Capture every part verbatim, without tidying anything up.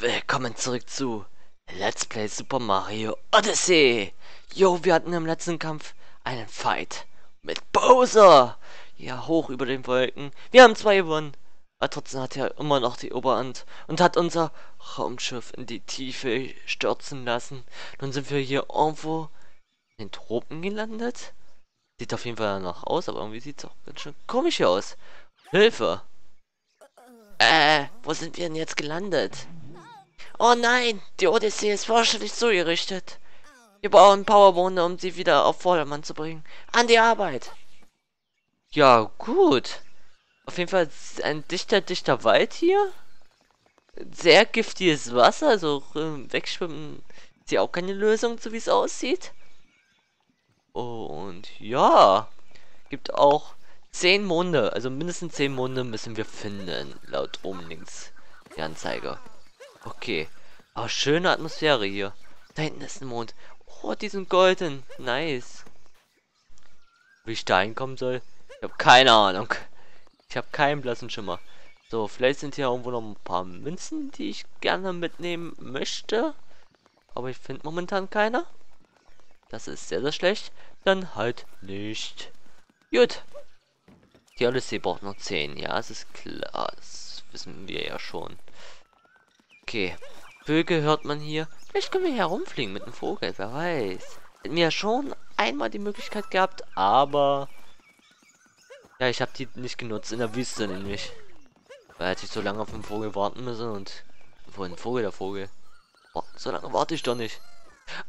Willkommen zurück zu Let's Play Super Mario Odyssey. Jo, wir hatten im letzten Kampf einen Fight mit Bowser. Ja, hoch über den Wolken. Wir haben zwei gewonnen. Aber trotzdem hat er immer noch die Oberhand und hat unser Raumschiff in die Tiefe stürzen lassen. Nun sind wir hier irgendwo in den Tropen gelandet. Sieht auf jeden Fall danach aus, aber irgendwie sieht es auch ganz schön komisch hier aus. Hilfe! Äh, wo sind wir denn jetzt gelandet? Oh nein, die Odyssee ist fürchterlich zugerichtet. Wir brauchen Powerbohnen, um sie wieder auf Vordermann zu bringen. An die Arbeit! Ja, gut. Auf jeden Fall ein dichter, dichter Wald hier. Sehr giftiges Wasser, also wegschwimmen ist ja auch keine Lösung, so wie es aussieht. Und ja, gibt auch zehn Monde, also mindestens zehn Monde müssen wir finden, laut oben links die Anzeige. Okay, aber schöne Atmosphäre hier. Da hinten ist ein Mond. Oh, die sind golden. Nice. Wie ich da hinkommen soll? Ich habe keine Ahnung. Ich habe keinen blassen Schimmer. So, vielleicht sind hier irgendwo noch ein paar Münzen, die ich gerne mitnehmen möchte. Aber ich finde momentan keine. Das ist sehr, sehr schlecht. Dann halt nicht. Gut. Die Odyssee braucht noch zehn. Ja, das ist klar. Das wissen wir ja schon. Okay, Vögel hört man hier. Vielleicht können wir hier herumfliegen mit einem Vogel, wer weiß. Hätten wir ja schon einmal die Möglichkeit gehabt, aber... Ja, ich habe die nicht genutzt, in der Wüste nämlich. Weil hätte ich so lange auf den Vogel warten müssen und... Wohin Vogel, der Vogel? Oh, so lange warte ich doch nicht.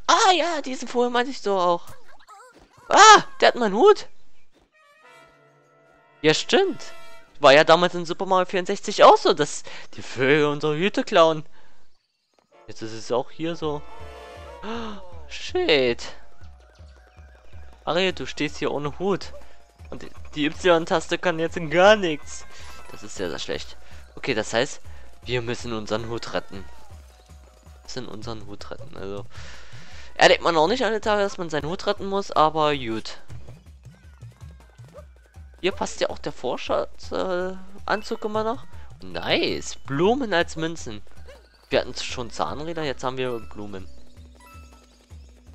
Ah ja, diesen Vogel meinte ich so auch. Ah, der hat meinen Hut. Ja, stimmt. War ja damals in Super Mario vierundsechzig auch so, dass die Vögel unsere Hüte klauen. Jetzt ist es auch hier so. Oh, shit. Ariel, du stehst hier ohne Hut. Und die Y-Taste kann jetzt in gar nichts. Das ist sehr, sehr schlecht. Okay, das heißt, wir müssen unseren Hut retten. Wir müssen unseren Hut retten, also. Erlebt man auch nicht alle Tage, dass man seinen Hut retten muss, aber gut. Hier passt ja auch der Vorschatzanzug äh, immer noch. Nice. Blumen als Münzen. Wir hatten schon Zahnräder, jetzt haben wir Blumen.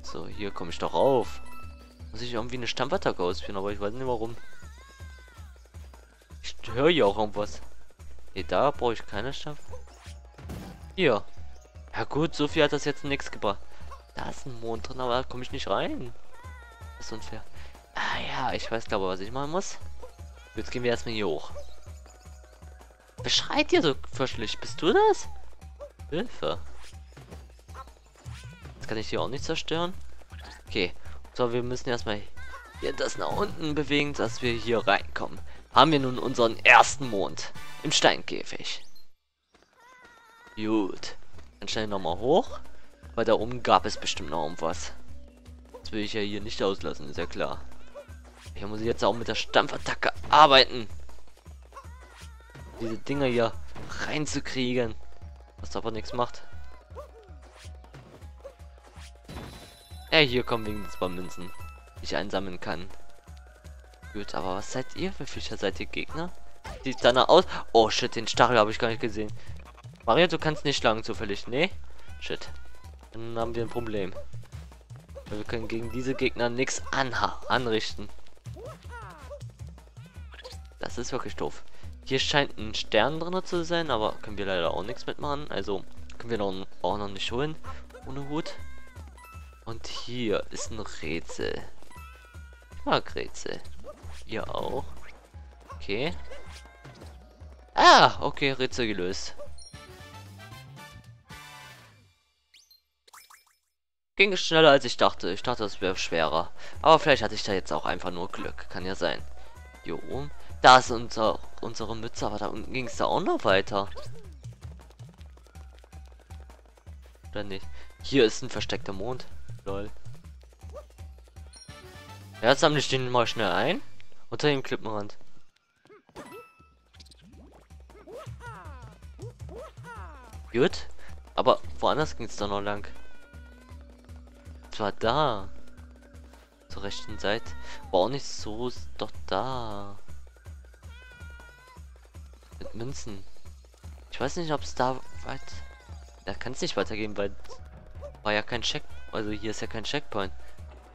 So, hier komme ich doch rauf. Muss ich irgendwie eine Stampfattacke ausführen, aber ich weiß nicht warum. Ich höre hier auch irgendwas. Hier, da brauche ich keine Stampf. Hier. Ja gut, so viel hat das jetzt nichts gebracht. Da ist ein Mond drin, aber da komme ich nicht rein. Das ist unfair. Ah ja, ich weiß glaube, was ich machen muss. Jetzt gehen wir erstmal hier hoch. Wer schreit hier so fürchterlich? Bist du das? Hilfe. Jetzt kann ich hier auch nicht zerstören. Okay. So, wir müssen erstmal hier das nach unten bewegen, dass wir hier reinkommen. Haben wir nun unseren ersten Mond im Steinkäfig. Gut. Dann schnell nochmal hoch. Weil da oben gab es bestimmt noch irgendwas. Das will ich ja hier nicht auslassen, ist ja klar. Hier muss ich jetzt auch mit der Stampfattacke arbeiten. Diese Dinger hier reinzukriegen. Was aber nichts macht. Ja, hier kommen wegen des paar Münzen, die ich einsammeln kann. Gut, aber was seid ihr für Fischer? Seid ihr Gegner? Sieht danach aus. Oh shit, den Stachel habe ich gar nicht gesehen. Mario, du kannst nicht schlagen zufällig. Nee? Shit. Dann haben wir ein Problem. Wir können gegen diese Gegner nichts anrichten. Das ist wirklich doof. Hier scheint ein Stern drin zu sein, aber können wir leider auch nichts mitmachen. Also können wir noch, auch noch nicht holen. Ohne Hut. Und hier ist ein Rätsel. Ich mag Rätsel. Hier auch. Okay. Ah, okay, Rätsel gelöst. Ging schneller als ich dachte. Ich dachte, es wäre schwerer. Aber vielleicht hatte ich da jetzt auch einfach nur Glück. Kann ja sein. Hier oben. Da ist unser, unsere Mütze, aber da unten ging es da auch noch weiter. Oder nicht? Hier ist ein versteckter Mond. Lol. Ja, jetzt sammle ich den mal schnell ein. Unter dem Klippenrand. Gut. Aber woanders ging es da noch lang. War da zur rechten Seite, war auch nicht so, ist doch da mit Münzen. Ich weiß nicht, ob es da weit Da kann es nicht weitergehen, weil war ja kein Check. Also hier ist ja kein Checkpoint.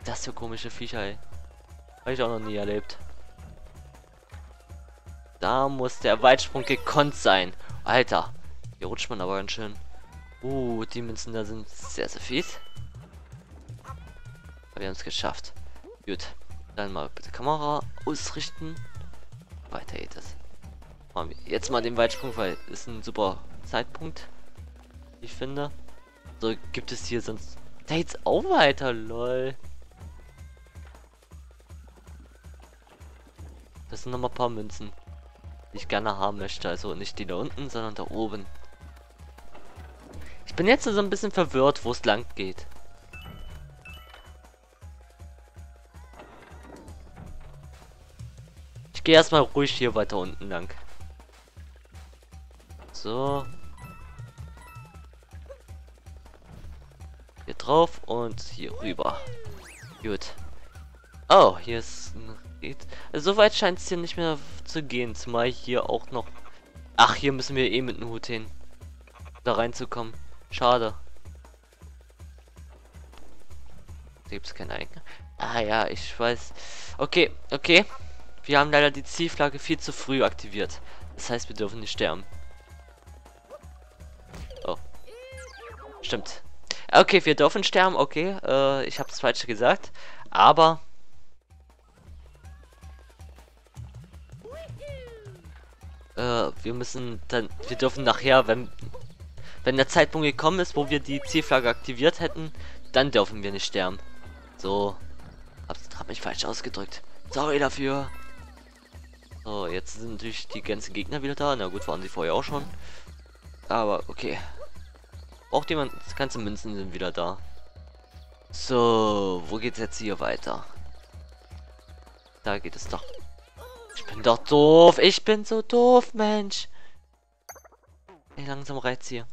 Das für komische Viecher, ey. Habe ich auch noch nie erlebt. Da muss der Weitsprung gekonnt sein. Alter. Hier rutscht man aber ganz schön. Uh, die Münzen da sind sehr, sehr fies. Aber wir haben es geschafft. Gut. Dann mal bitte Kamera ausrichten. Weiter geht es. Machen wir jetzt mal den Weitsprung, weil ist ein super Zeitpunkt. Ich finde. So, gibt es hier sonst Dates auch weiter, lol. Das sind nochmal ein paar Münzen, die ich gerne haben möchte. Also nicht die da unten, sondern da oben. Ich bin jetzt so also ein bisschen verwirrt, wo es lang geht. Ich gehe erstmal ruhig hier weiter unten lang. So. Hier drauf und hier rüber. Gut. Oh, hier ist ein Rätsel. Also, soweit scheint es hier nicht mehr zu gehen. Zumal hier auch noch. Ach, hier müssen wir eh mit dem Hut hin. Da reinzukommen. Schade. Gibt es keine eigene. Ah ja, ich weiß. Okay, okay. Wir haben leider die Zielflagge viel zu früh aktiviert. Das heißt, wir dürfen nicht sterben. Oh. Stimmt. Okay, wir dürfen sterben, okay. Äh, ich habe es falsch gesagt. Aber... Äh, wir müssen dann... Wir dürfen nachher, wenn... Wenn der Zeitpunkt gekommen ist, wo wir die Zielflagge aktiviert hätten, dann dürfen wir nicht sterben. So. Hab's, hab mich falsch ausgedrückt. Sorry dafür. So, jetzt sind natürlich die ganzen Gegner wieder da. Na gut, waren sie vorher auch schon. Aber, okay. Auch die ganze Münzen sind wieder da. So, wo geht's jetzt hier weiter? Da geht es doch. Ich bin doch doof. Ich bin so doof, Mensch. Ey, langsam reizt hier.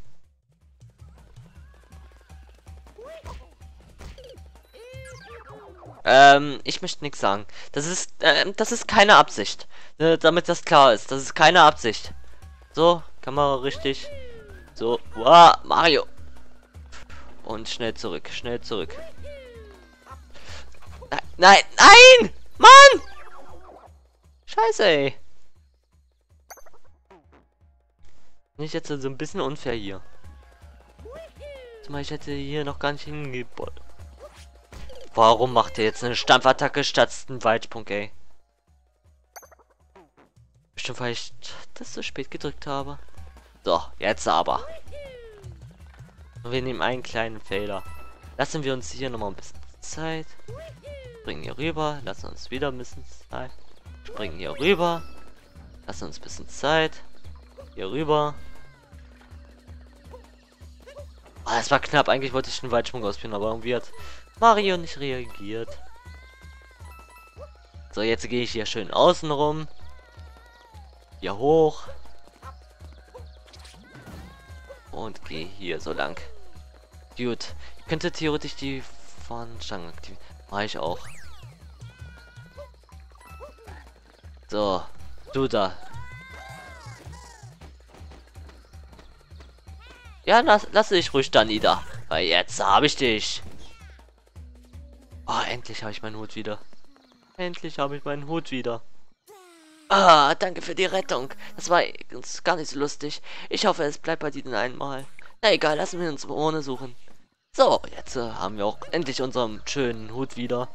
Ähm, ich möchte nichts sagen. Das ist, ähm, das ist keine Absicht. Ne, damit das klar ist. Das ist keine Absicht. So, Kamera richtig. So, wow, Mario. Und schnell zurück, schnell zurück. Nein, nein, nein! Mann! Scheiße, ey. Bin ich jetzt so ein bisschen unfair hier. Zumal ich hätte hier noch gar nicht hingeboten. Warum macht er jetzt eine Stampfattacke statt einen Weitsprung, ey? Bestimmt, weil ich das so spät gedrückt habe. So, jetzt aber. Und wir nehmen einen kleinen Fehler. Lassen wir uns hier nochmal ein bisschen Zeit. Springen hier rüber. Lassen uns wieder ein bisschen Zeit. Springen hier rüber. Lassen uns ein bisschen Zeit. Hier rüber. Oh, das war knapp. Eigentlich wollte ich den Weitsprung ausführen, aber irgendwie hat Mario nicht reagiert. So, jetzt gehe ich hier schön außen rum. Hier hoch. Und gehe hier so lang. Gut. Ich könnte theoretisch die Fahnenstangen aktivieren. Mach ich auch. So. Du da. Ja, lass, lass dich ruhig da nieder. Weil jetzt habe ich dich. Oh, endlich habe ich meinen Hut wieder. Endlich habe ich meinen Hut wieder. Ah, danke für die Rettung. Das war uns gar nicht so lustig. Ich hoffe, es bleibt bei diesem einmal. Na egal, lassen wir uns ohne suchen. So, jetzt äh, haben wir auch endlich unseren schönen Hut wieder.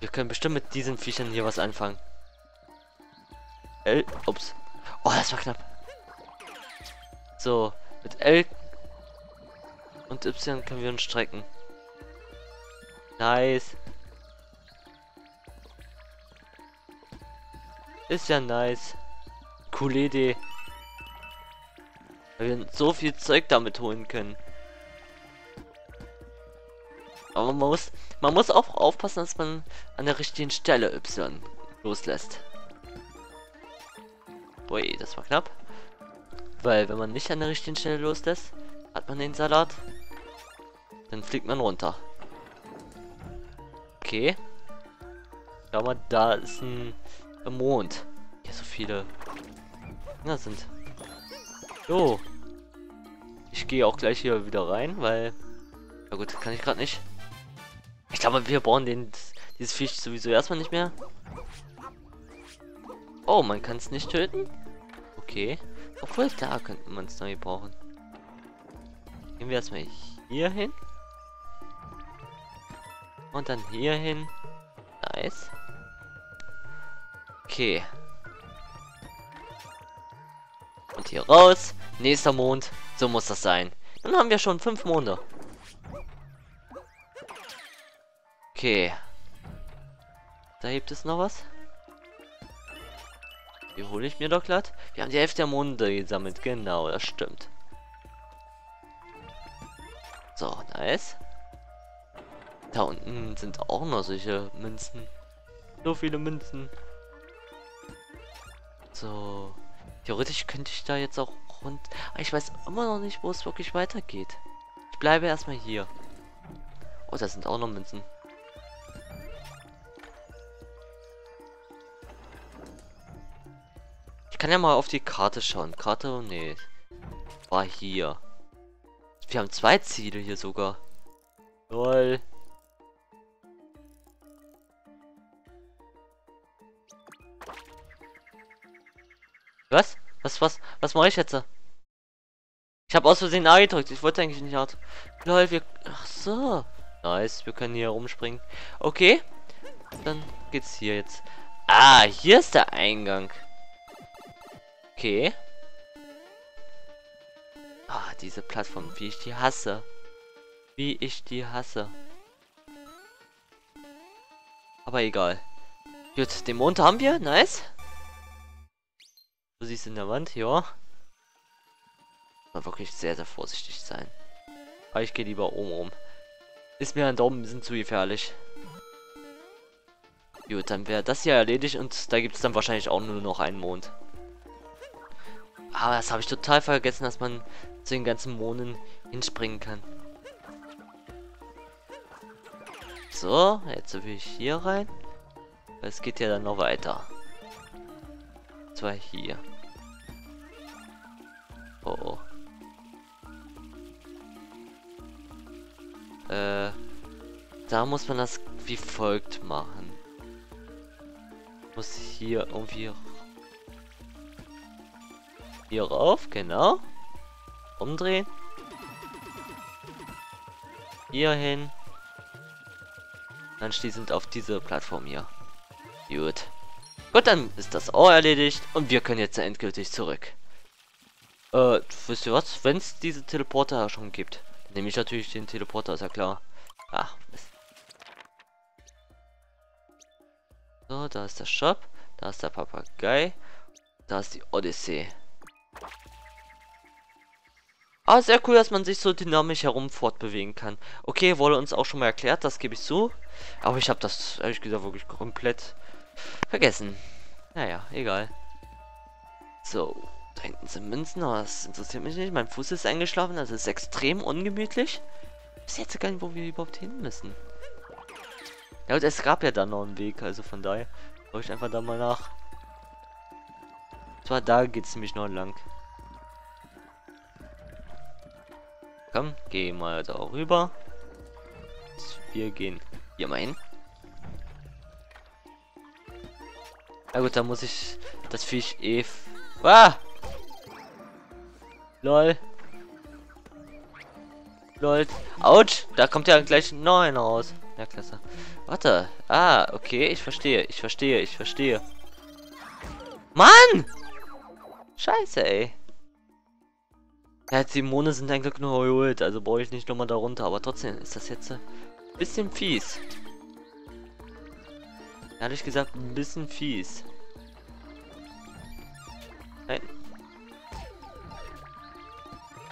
Wir können bestimmt mit diesen Viechern hier was anfangen. L, ups. Oh, das war knapp. So, mit L und Y können wir uns strecken. Nice. Ist ja nice. Coole Idee. Weil wir so viel Zeug damit holen können. Aber man muss, man muss auch aufpassen, dass man an der richtigen Stelle Y loslässt. Ui, das war knapp. Weil wenn man nicht an der richtigen Stelle loslässt, hat man den Salat. Dann fliegt man runter. Okay. Aber da ist ein... Im Mond. Hier so viele. Na sind. Jo. Oh. Ich gehe auch gleich hier wieder rein, weil... Ja gut, kann ich gerade nicht. Ich glaube, wir brauchen den, dieses Fisch sowieso erstmal nicht mehr. Oh, man kann es nicht töten? Okay. Obwohl, da könnten man es neu brauchen. Gehen wir erstmal hier hin. Und dann hier hin. Nice. Okay. Und hier raus. Nächster Mond. So muss das sein. Dann haben wir schon fünf Monde. Okay. Da gibt es noch was. Die hole ich mir doch glatt. Wir haben die Hälfte der Monde gesammelt. Genau, das stimmt. So, nice. Da unten sind auch noch solche Münzen. So viele Münzen. So. Theoretisch könnte ich da jetzt auch rund... Aber ich weiß immer noch nicht, wo es wirklich weitergeht. Ich bleibe erstmal hier. Oh, da sind auch noch Münzen. Ich kann ja mal auf die Karte schauen. Karte, nee. War hier. Wir haben zwei Ziele hier sogar. Lol. Was? Was, was, was mache ich jetzt? Ich habe aus Versehen A gedrückt. Ich wollte eigentlich nicht hart. Lol, wir... Ach so. Nice, wir können hier rumspringen. Okay. Dann geht's hier jetzt. Ah, hier ist der Eingang. Okay. Ah, diese Plattform, wie ich die hasse. Wie ich die hasse. Aber egal. Gut, den Mond haben wir. Nice. Du siehst in der Wand, ja. Mal wirklich sehr, sehr vorsichtig sein. Aber ich gehe lieber oben rum. Ist mir da oben ein bisschen zu gefährlich. Gut, dann wäre das hier erledigt und da gibt es dann wahrscheinlich auch nur noch einen Mond. Aber das habe ich total vergessen, dass man zu den ganzen Monden hinspringen kann. So, jetzt will ich hier rein. Es geht ja dann noch weiter. Und zwar hier. Oh oh. Äh, da muss man das wie folgt machen. Muss hier irgendwie hier rauf, genau. Umdrehen. Hier hin. Anschließend auf diese Plattform hier. Gut. Gut, dann ist das auch erledigt und wir können jetzt endgültig zurück. Äh, wisst ihr was? Wenn es diese Teleporter schon gibt, nehme ich natürlich den Teleporter, ist ja klar. Ach, Mist. So, da ist der Shop, da ist der Papagei, da ist die Odyssee. Ah, sehr cool, dass man sich so dynamisch herum fortbewegen kann. Okay, wurde uns auch schon mal erklärt, das gebe ich zu. Aber ich habe das, ehrlich gesagt, wirklich komplett vergessen. Naja, egal. So, da hinten sind Münzen, aber das interessiert mich nicht. Mein Fuß ist eingeschlafen, das ist extrem ungemütlich. Ich weiß jetzt gar nicht, wo wir überhaupt hin müssen. Ja, und es gab ja da noch einen Weg, also von daher schaue ich einfach da mal nach. Und zwar da geht es nämlich noch lang. Komm, geh mal da rüber. Wir gehen hier mal hin. Na gut, da muss ich das Fisch eh... Ah! Lol. Lol. Autsch! Da kommt ja gleich ein Neuen raus. Ja, klasse. Warte. Ah, okay. Ich verstehe. Ich verstehe. Ich verstehe. Mann! Scheiße, ey. Ja, die Monde sind ein Glück nur geholt, also brauche ich nicht nochmal darunter, aber trotzdem ist das jetzt ein bisschen fies. Ehrlich gesagt, ein bisschen fies. Nein.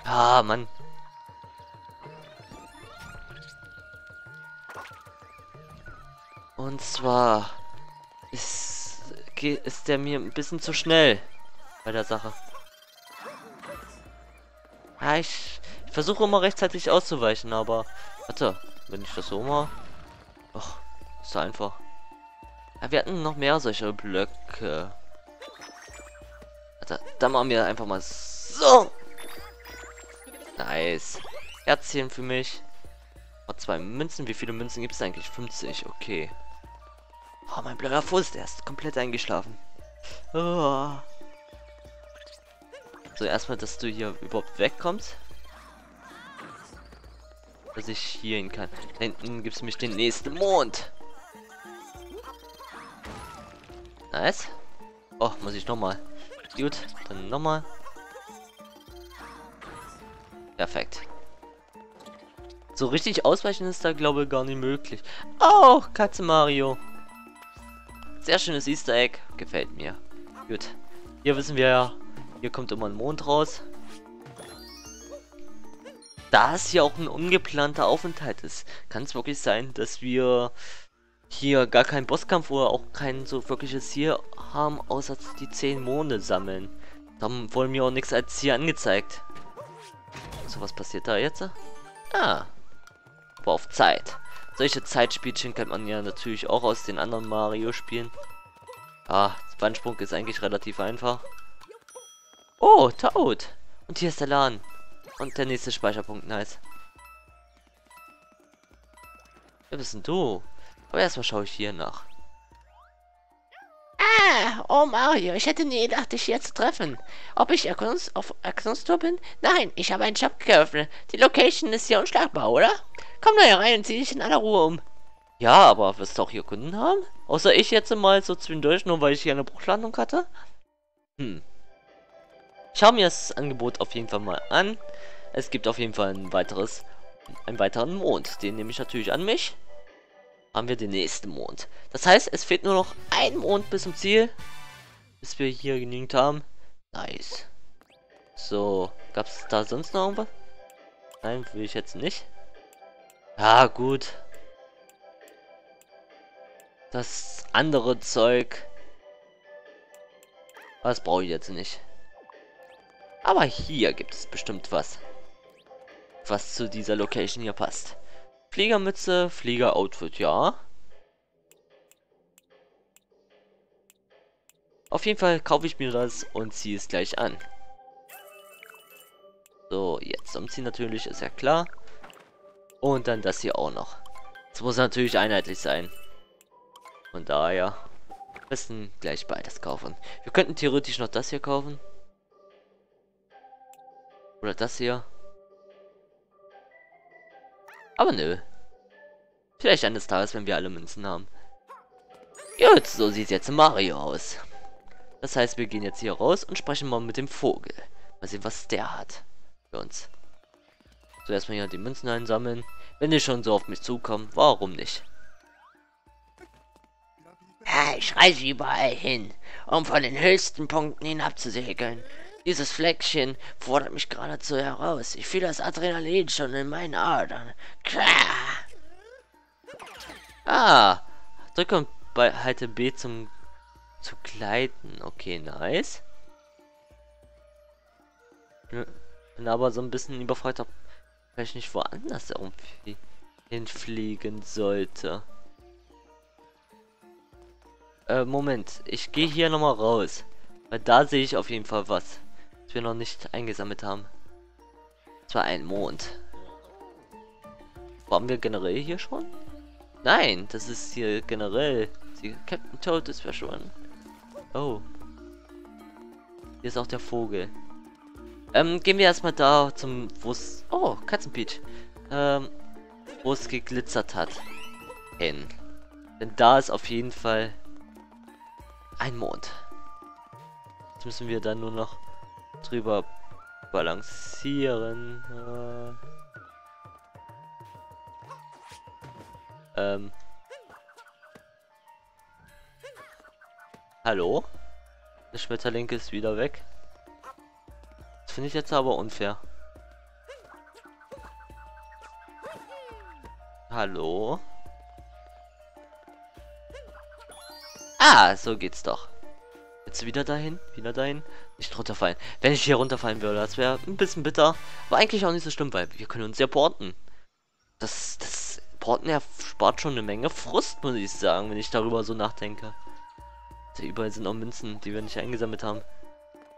Ah, Mann. Und zwar ist, ist der mir ein bisschen zu schnell bei der Sache. Ja, ich, ich versuche immer rechtzeitig auszuweichen, aber... Warte, wenn ich das so mache... Ach, ist so einfach. Ja, wir hatten noch mehr solche Blöcke. Warte, dann machen wir einfach mal so. Nice. Herzchen für mich. Oh, zwei Münzen. Wie viele Münzen gibt es eigentlich? fünfzig. Okay. Oh, mein blöder Fuß, der ist komplett eingeschlafen. Oh. So, erstmal, dass du hier überhaupt wegkommst. Dass ich hier hin kann. Da hinten gibt es mich den nächsten Mond. Nice. Oh, muss ich nochmal. Gut, dann nochmal. Perfekt. So richtig ausweichen ist da, glaube ich, gar nicht möglich. Oh, Katze Mario. Sehr schönes Easter Egg. Gefällt mir. Gut. Hier wissen wir ja, hier kommt immer ein Mond raus. Da es hier auch ein ungeplanter Aufenthalt ist, kann es wirklich sein, dass wir hier gar keinen Bosskampf oder auch kein so wirkliches Ziel haben, außer die zehn Monde sammeln. Da haben wohl mir auch nichts als Ziel angezeigt. So, was passiert da jetzt? Ah. Aber auf Zeit. Solche Zeitspielchen kennt man ja natürlich auch aus den anderen Mario-Spielen. Ah, Wandsprung ist eigentlich relativ einfach. Oh, Toad. Und hier ist der Laden. Und der nächste Speicherpunkt, nice. Wer bist denn du? Aber erstmal schaue ich hier nach. Ah, oh Mario, ich hätte nie gedacht, dich hier zu treffen. Ob ich Erkundungs auf Erkundungstour bin? Nein, ich habe einen Shop geöffnet. Die Location ist hier unschlagbar, oder? Komm da hier rein und zieh dich in aller Ruhe um. Ja, aber wirst du auch hier Kunden haben? Außer ich jetzt mal so zwischendurch, nur weil ich hier eine Bruchlandung hatte? Hm. Schau mir das Angebot auf jeden Fall mal an. Es gibt auf jeden Fall ein weiteres, einen weiteren Mond. Den nehme ich natürlich an mich. Haben wir den nächsten Mond. Das heißt, es fehlt nur noch ein Mond bis zum Ziel. Bis wir hier genügend haben. Nice. So, gab es da sonst noch irgendwas? Nein, will ich jetzt nicht. Ja, gut. Das andere Zeug. Das brauche ich jetzt nicht. Aber hier gibt es bestimmt was. Was zu dieser Location hier passt. Fliegermütze, Fliegeroutfit, ja. Auf jeden Fall kaufe ich mir das und ziehe es gleich an. So, jetzt umziehen natürlich, ist ja klar. Und dann das hier auch noch. Es muss natürlich einheitlich sein. Von daher am besten gleich beides kaufen. Wir könnten theoretisch noch das hier kaufen. Oder das hier. Aber nö. Vielleicht eines Tages, wenn wir alle Münzen haben. Gut, so sieht jetzt Mario aus. Das heißt, wir gehen jetzt hier raus und sprechen mal mit dem Vogel. Mal sehen, was der hat für uns. So, erstmal hier die Münzen einsammeln. Wenn die schon so auf mich zukommen, warum nicht? Ich reise überall hin, um von den höchsten Punkten hinabzusegeln. Dieses Fleckchen fordert mich geradezu heraus. Ich fühle das Adrenalin schon in meinen Adern. Klar. Ah, drücke und bei, halte B zum zu gleiten. Okay, nice. Bin aber so ein bisschen überfreut, ob ich nicht woanders irgendwie hinfliegen sollte. Äh, Moment, ich gehe hier nochmal raus, weil da sehe ich auf jeden Fall was. Wir noch nicht eingesammelt haben. Das war ein Mond. Waren wir generell hier schon? Nein, das ist hier generell. Die Captain Toad ist verschwunden. Oh. Hier ist auch der Vogel. Ähm, gehen wir erstmal da zum, wo es... Oh, Katzenpeach. Ähm, wo es geglitzert hat. Hin. Denn da ist auf jeden Fall ein Mond. Jetzt müssen wir dann nur noch drüber balancieren. Äh. Ähm. Hallo? Der Schmetterling ist wieder weg. Das finde ich jetzt aber unfair. Hallo? Ah, so geht's doch. Wieder dahin, wieder dahin. Nicht runterfallen. Wenn ich hier runterfallen würde, das wäre ein bisschen bitter. Aber eigentlich auch nicht so schlimm, weil wir können uns ja porten. Das, das Porten erspart schon eine Menge Frust, muss ich sagen, wenn ich darüber so nachdenke. Überall sind auch Münzen, die wir nicht eingesammelt haben.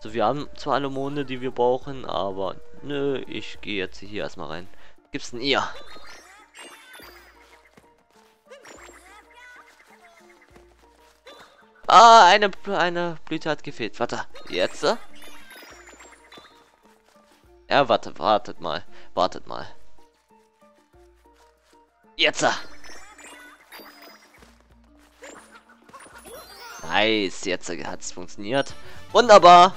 So, wir haben zwar alle Monde, die wir brauchen, aber nö, ich gehe jetzt hier erstmal rein. Gibt's denn ihr? Ah, eine, eine Blüte hat gefehlt. Warte, jetzt? Er ja, warte, wartet mal. Wartet mal. Jetzt! Nice, jetzt hat es funktioniert. Wunderbar.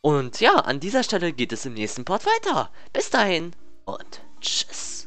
Und ja, an dieser Stelle geht es im nächsten Part weiter. Bis dahin und tschüss.